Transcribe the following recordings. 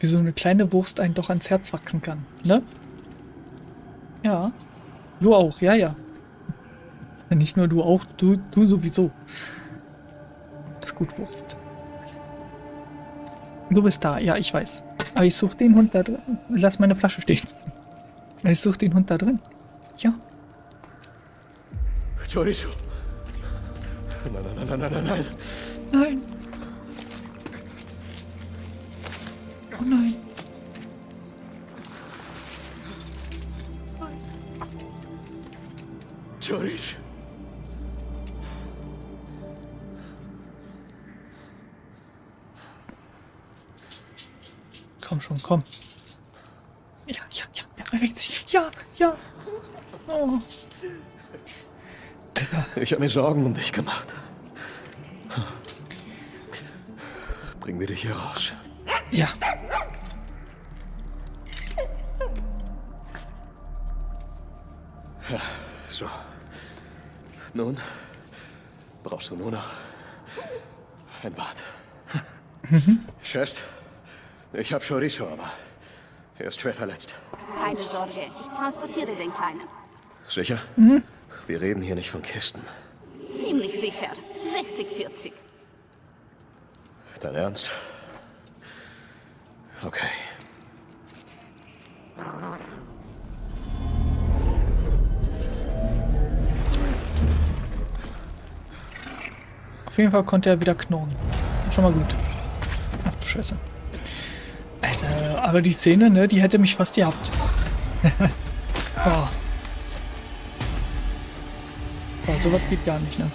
wie so eine kleine Wurst einen doch ans Herz wachsen kann, ne? Ja. Du auch, ja, ja. Nicht nur du auch, du sowieso. Das ist gut, Wurst. Du bist da, ja, ich weiß. Aber ich suche den Hund da drin. Lass meine Flasche stehen. Ich suche den Hund da drin. Ja. Chorizo. Nein, nein, nein, nein, nein. Nein. Oh nein. Nein. Chorizo. Komm schon, komm. Ja, ja, ja, ja, er regt sich. Ja, ja. Oh. Ich habe mir Sorgen um dich gemacht. Bring mir dich hier raus. Ja. Ja, so. Nun brauchst du nur noch ein Bad. Mhm. Schätzt, ich habe Chorizo, aber er ist schwer verletzt. Keine Sorge, ich transportiere den Kleinen. Sicher? Mhm. Wir reden hier nicht von Kisten. Ziemlich sicher. 60-40. Dein Ernst? Okay. Auf jeden Fall konnte er wieder knurren. Schon mal gut. Ach du Scheiße. Alter, aber die Szene, ne, die hätte mich fast gehabt. Oh. Sowas geht gar nicht, ne?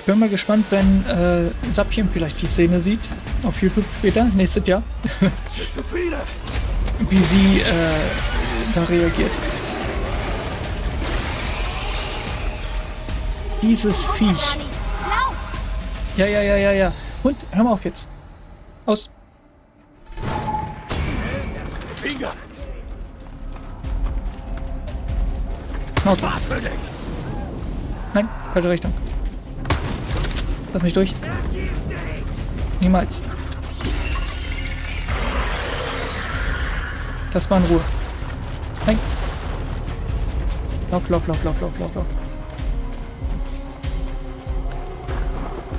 Ich bin mal gespannt, wenn Sapien vielleicht die Szene sieht. Auf YouTube später, nächstes Jahr. Wie sie da reagiert. Dieses Viech. Ja, ja, ja, ja, ja. Und, hör mal auf jetzt. Aus. Nein, falsche Richtung. Lass mich durch. Niemals. Lass mal in Ruhe. Nein. Lauf, lauf, lauf, lauf, lauf, lauf, lauf.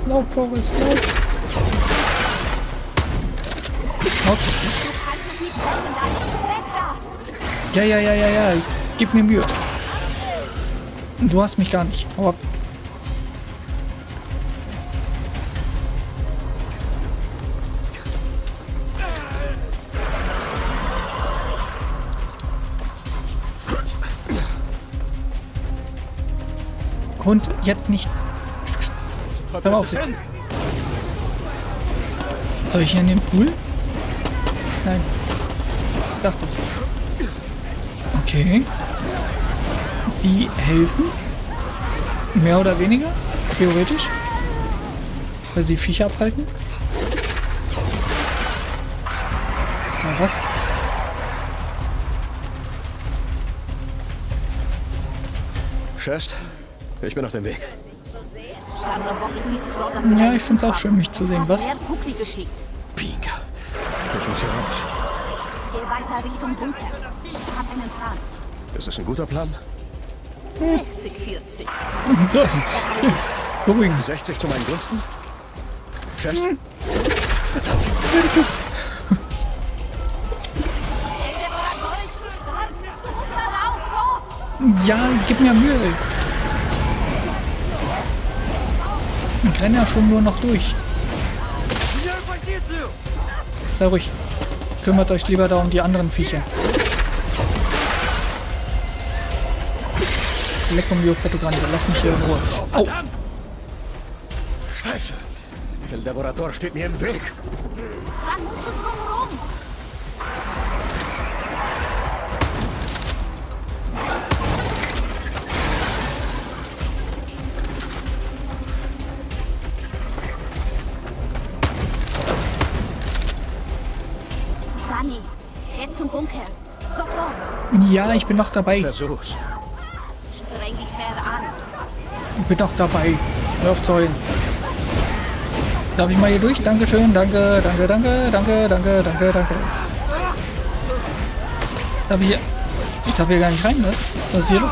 Lauf, Boris, lauf. Lauf. Ja, ja, ja, ja, ja. Gib mir Mühe. Du hast mich gar nicht. Hau ab. Hund, jetzt nicht. Hör mal auf jetzt. Soll ich hier in den Pool? Nein. Dachte ich. Okay. Die helfen, mehr oder weniger, theoretisch, weil sie Viecher abhalten. Na was? Schätzt, ich bin auf dem Weg. Ja, ich find's auch schön, mich zu sehen, was? Pinker, ich muss hier raus. Geh weiter Richtung Bunker. Ich hab einen Plan. Das ist ein guter Plan. 60-40. Beruhigen. 60 zu meinen Gunsten? Chefs? Verdammt. Ja, gib mir Mühe. Ich renne ja schon nur noch durch. Sei ruhig. Kümmert euch lieber da um die anderen Viecher. Leck um die Fotografie, lass mich hier in Ruhe. Oh. Scheiße. Eldevorador steht mir im Weg. Dann musst du drumherum. Dani, jetzt zum Bunker. Sofort. Ja, ich bin noch dabei. Versuch's. Ich bin auch dabei. Hör auf zu heulen. Darf ich mal hier durch? Dankeschön, danke, danke, danke, danke, danke, danke, danke. Darf ich hier? Ich darf hier gar nicht rein, ne? Was ist hier los?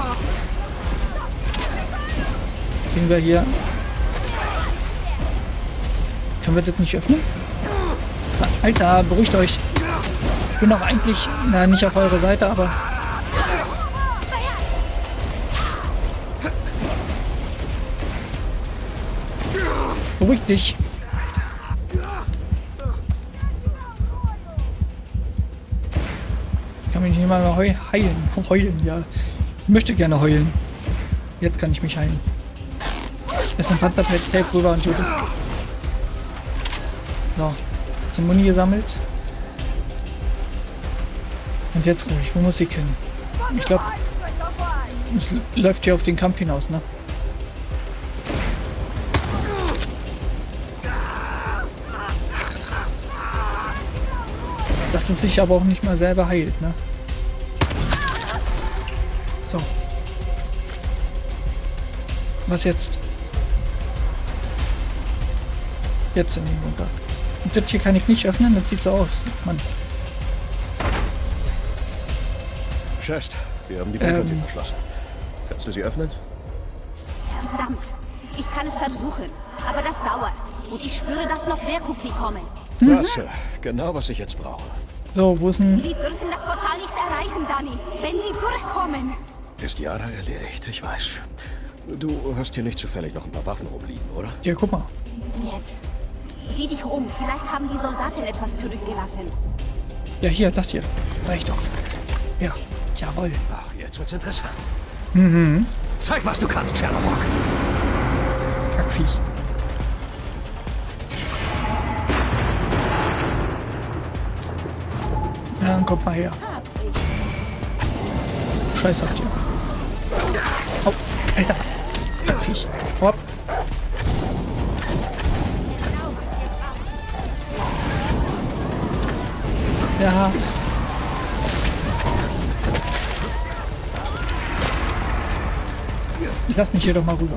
Kriegen wir hier... Können wir das nicht öffnen? Alter, beruhigt euch. Ich bin doch eigentlich... Na, nicht auf eurer Seite, aber... Beruhig dich. Ich kann mich nicht mal heilen. Heulen, ja. Ich möchte gerne heulen. Jetzt kann ich mich heilen. Jetzt ein Panzerfeld rüber und tut es. So. Jetzt den Muni gesammelt. Und jetzt ruhig. Wo muss ich hin? Ich glaube, es läuft hier auf den Kampf hinaus, ne? Dass es sich aber auch nicht mal selber heilt, ne? So. Was jetzt? Jetzt in den Bunker. Und das hier kann ich nicht öffnen, das sieht so aus. Mann. Scheiße, wir haben die Bunkertür verschlossen. Kannst du sie öffnen? Verdammt, ich kann es versuchen, aber das dauert. Und ich spüre, dass noch mehr Cookie kommen. Klasse, genau was ich jetzt brauche. So, wo ist denn... Sie dürfen das Portal nicht erreichen, Dani, wenn Sie durchkommen. Ist Yara erledigt, ich weiß. Du hast hier nicht zufällig noch ein paar Waffen rumliegen, oder? Ja, guck mal. Nett. Sieh dich um, vielleicht haben die Soldaten etwas zurückgelassen. Ja, hier, das hier. Reicht doch. Ja, jawohl. Ach, jetzt wird's interessant. Mhm. Zeig, was du kannst, Chernobog. Kackviech. Ja, dann kommt mal her. Scheiß auf dir. Oh, Alter. Viech. Hopp. Ja. Ich lass mich hier doch mal rüber.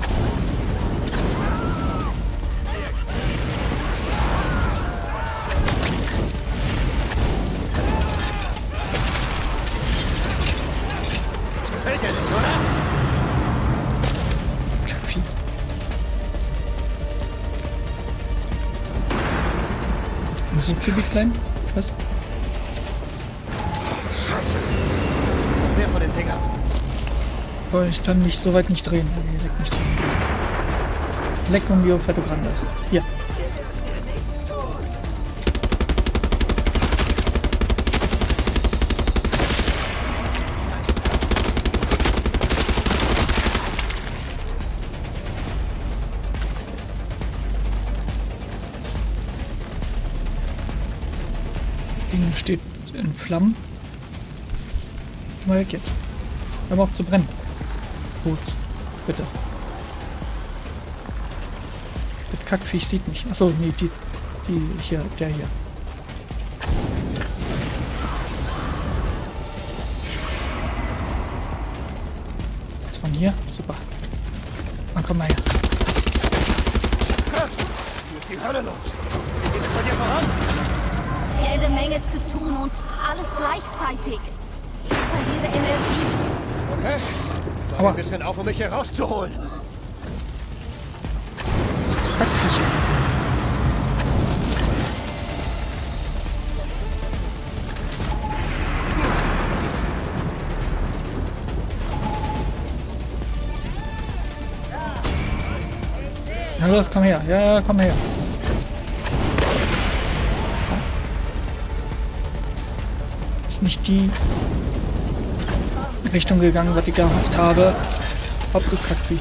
Muss ich kübig bleiben? Was? Scheiße! Mehr von den Dingern! Oh, ich kann mich so weit nicht drehen. Nee, leck mich drehen. Leck um die Fetogrande. Ja. Steht in Flammen. Geh mal weg jetzt. Hör mal auf zu brennen. Gut, bitte. Das Kackviech sieht mich. Achso, nee, die hier, der hier. Jetzt von hier, super. Dann komm mal her. Hier ist die Hölle los. Geht's bei dir voran? Jede Menge zu tun und alles gleichzeitig. Ich verliere Energie. Okay. Aber ein bisschen auf, um mich hier rauszuholen. Kackviecher. Na los, komm her. Ja, komm her. Nicht die Richtung gegangen, was ich gehofft habe. Abgekackt sie.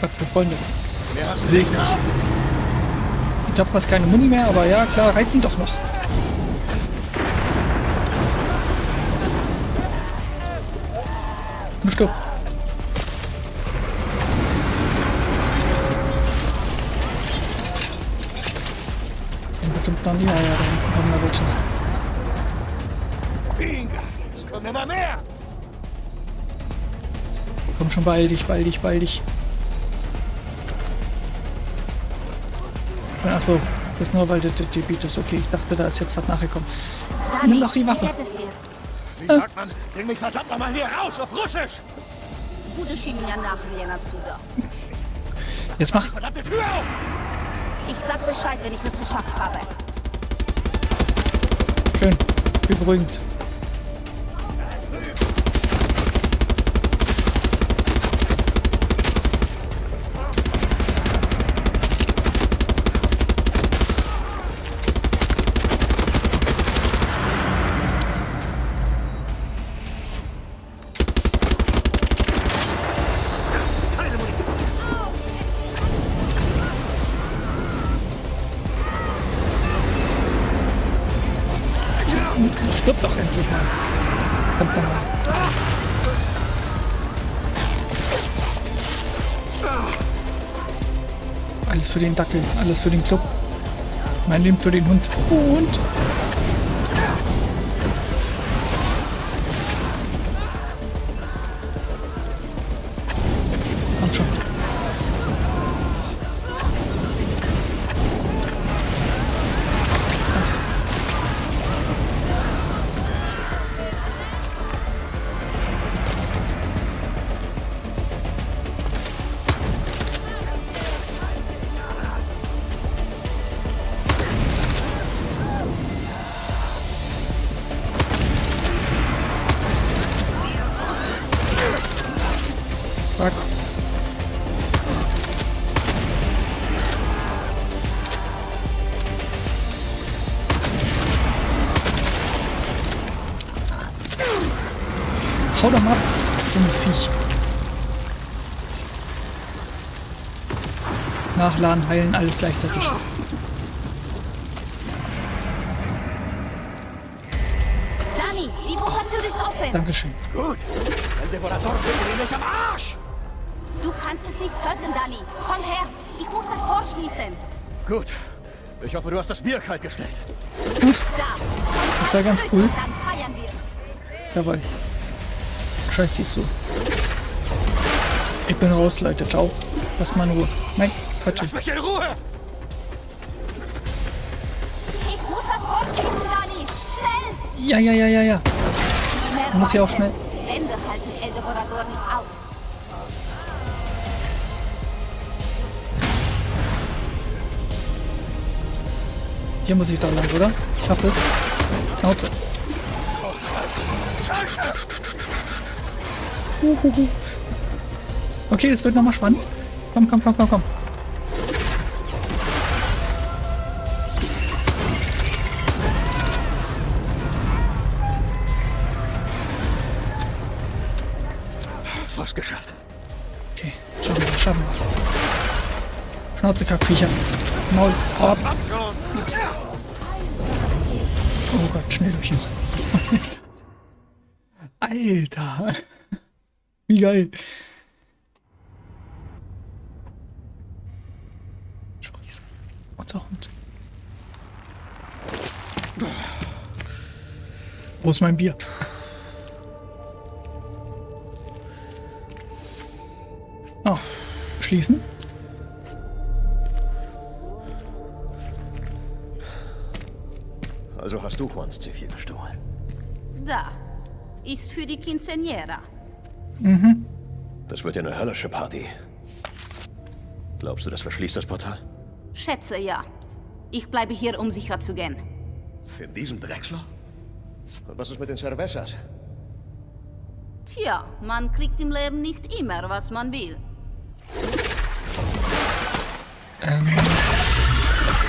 Was für Freunde. Mehr hast du nicht. Ich hab fast keine Muni mehr, aber ja, klar, reizen doch noch. Stopp. bestimmt noch nie Eier in der Rutsche. Es kommen immer mehr! Komm schon, beeil dich. Achso, das ist nur, weil das Gebiet ist. Okay, ich dachte, da ist jetzt was nachgekommen. Nimm doch die Waffe. Wie sagt man? Bring mich verdammt nochmal hier raus, auf Russisch! Jetzt mach! Verdammte Tür auf! Ich sag Bescheid, wenn ich das geschafft habe. Schön, beruhigend. Stirb doch endlich mal. Kommt doch mal. Alles für den Dackel, alles für den Club. Mein Leben für den Hund. Und... Komm schon. Hau doch mal ab, dummes Viech. Nachladen, heilen, alles gleichzeitig. Dankeschön. Gut. Eldevorador bringt mich am Arsch. Du kannst es nicht töten, Dani. Komm her. Ich muss das Tor schließen. Gut. Ich hoffe, du hast das Bier kalt gestellt. Das war ganz cool. Dann feiern wir. Jawohl. Scheiß dich so. Ich bin raus, Leute. Ciao. Lass mal in Ruhe. Nein, Quatsch. Lass mich in Ruhe! Ich muss das Tor schließen, Dani. Schnell! Ja. Man muss ja auch schnell. Wände halten Eldevorador nicht auf. Hier muss ich da lang, oder? Ich hab das. Schnauze. Okay, es wird nochmal spannend. Komm. Fast geschafft. Okay, schaffen wir. Schnauze, Kackviecher. Maul, ab. Oh Gott, schnell durch ihn. Alter. Wie geil. Scheiße. Unser Hund. Wo ist mein Bier? Oh, schließen. Also hast du Juans C4 gestohlen? Da. Ist für die Quinceañera. Mhm. Das wird ja eine höllische Party. Glaubst du, das verschließt das Portal? Schätze, ja. Ich bleibe hier, um sicher zu gehen. In diesem Drecksloch? Und was ist mit den Cervezas? Tja, man kriegt im Leben nicht immer, was man will.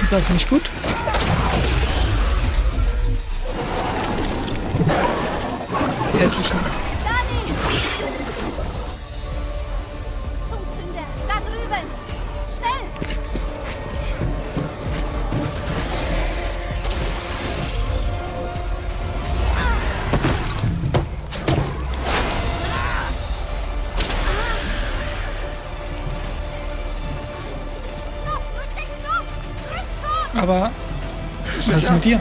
Das ist nicht gut. Hässlichen. Zum Zünder, da drüben! Schnell! Aber Was ist mit dir?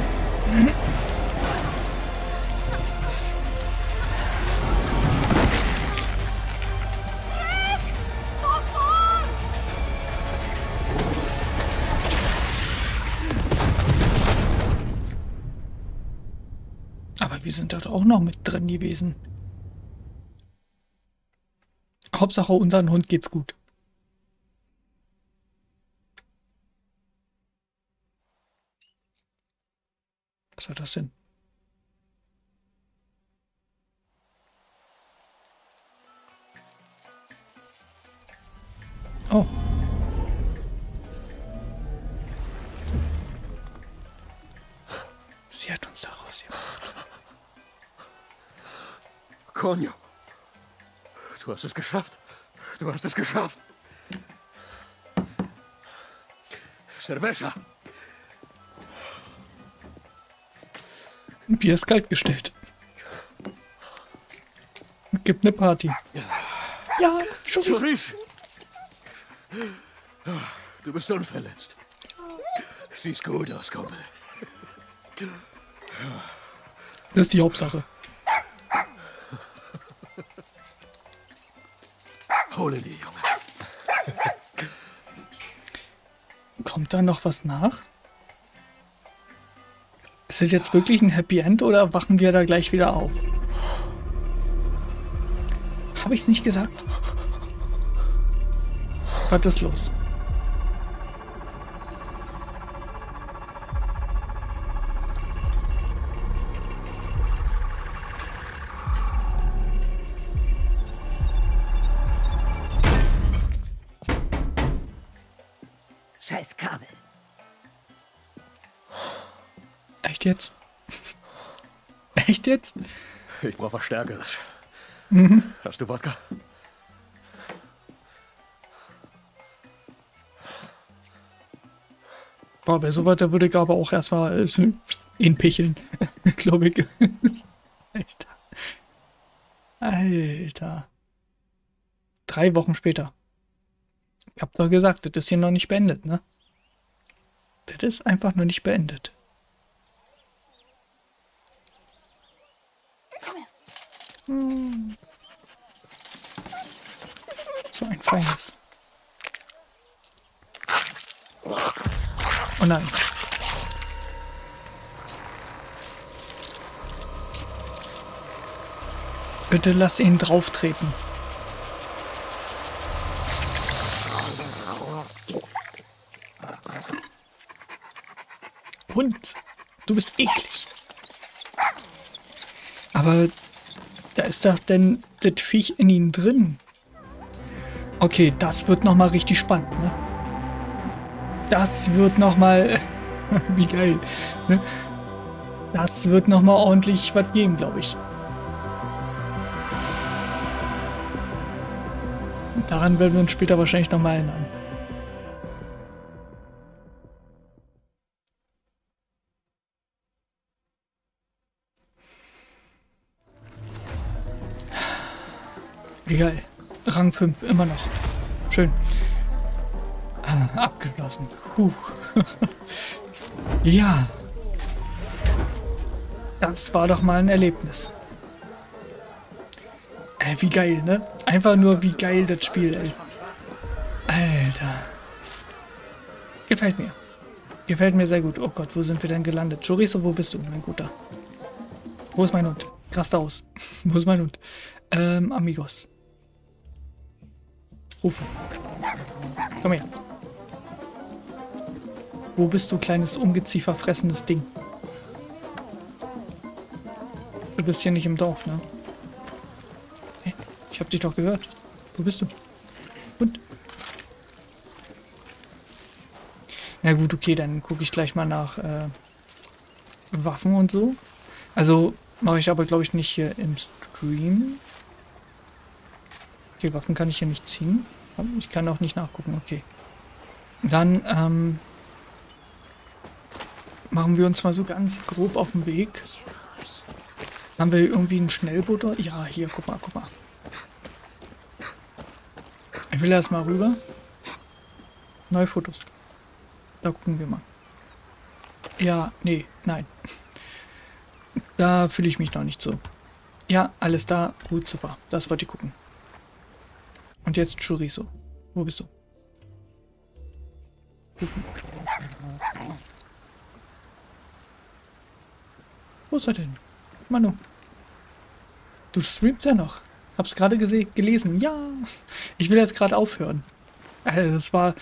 Aber wir sind dort auch noch mit drin gewesen. Hauptsache, unseren Hund geht's gut. Was soll das denn? Oh. Sie hat uns da rausgebracht. Cornio, du hast es geschafft. Du hast es geschafft. Cerveza. Bier ist kalt gestellt. Gibt eine Party. Ja, Chorizo. Du bist unverletzt. Siehst gut aus, Kumpel. Das ist die Hauptsache. Hole die, Junge. Kommt da noch was nach? Ist das jetzt wirklich ein Happy End oder wachen wir da gleich wieder auf? Habe ich es nicht gesagt? Was ist los? Scheiß Kabel. Echt jetzt? Echt jetzt? Ich brauche was Stärkeres. Mhm. Hast du Wodka? Boah, bei sowas, da würde ich aber auch erstmal inpicheln. Glaube ich. Alter. Alter. 3 Wochen später. Ich hab doch gesagt, das ist hier noch nicht beendet, ne? Das ist einfach noch nicht beendet. So ein feines. Oh nein. Bitte lass ihn drauf treten. Hund, du bist eklig. Aber da ist doch denn das Viech in ihnen drin. Okay, das wird nochmal richtig spannend, ne? Das wird nochmal... Wie geil, ne? Das wird nochmal ordentlich was geben, glaube ich. Daran werden wir uns später wahrscheinlich nochmal erinnern. Egal, Rang 5, immer noch. Schön. Abgeschlossen. Ja. Das war doch mal ein Erlebnis. Wie geil, ne? Einfach nur wie geil das Spiel, ey. Alter. Gefällt mir. Gefällt mir sehr gut. Oh Gott, wo sind wir denn gelandet? Chorizo, wo bist du, mein Guter? Wo ist mein Hund? Rast aus. Wo ist mein Hund? Amigos. Rufe. Komm her. Wo bist du, kleines, ungezieferfressendes Ding? Du bist hier nicht im Dorf, ne? Hey, ich hab dich doch gehört. Wo bist du? Und? Na gut, okay, dann gucke ich gleich mal nach Waffen und so. Also mache ich aber, glaube ich, nicht hier im Stream. Okay, Waffen kann ich hier nicht ziehen. Ich kann auch nicht nachgucken, okay. Dann machen wir uns mal so ganz grob auf den Weg. Haben wir irgendwie ein Schnellboot? Ja, hier, guck mal, guck mal. Ich will erst mal rüber. Neue Fotos. Da gucken wir mal. Ja, nee, nein. Da fühle ich mich noch nicht so. Ja, alles da. Gut, super. Das wollte ich gucken. Und jetzt Chorizo. Wo bist du? Rufen. Wo ist er denn? Manu. Du streamst ja noch. Hab's gerade gelesen. Ja. Ich will jetzt gerade aufhören. Also, das war...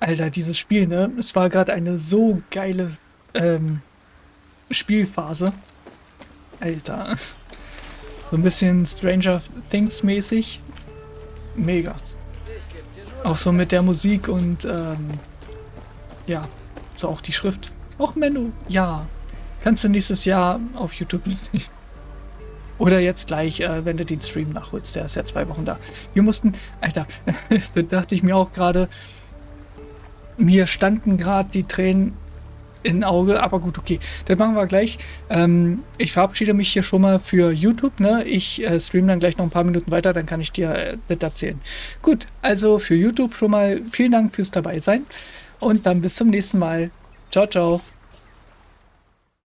Alter, dieses Spiel, ne? Es war gerade eine so geile Spielphase. Alter. So ein bisschen Stranger Things mäßig. Mega. Auch so mit der Musik und ja, so auch die Schrift. Och Menno, ja. Kannst du nächstes Jahr auf YouTube sehen. Oder jetzt gleich, wenn du den Stream nachholst. Der ist ja 2 Wochen da. Wir mussten, Alter, da dachte ich mir auch gerade, mir standen gerade die Tränen in Auge, aber gut, okay. Das machen wir gleich. Ich verabschiede mich hier schon mal für YouTube. Ne? Ich streame dann gleich noch ein paar Minuten weiter, dann kann ich dir das erzählen. Gut, also für YouTube schon mal vielen Dank fürs Dabeisein und dann bis zum nächsten Mal. Ciao, ciao.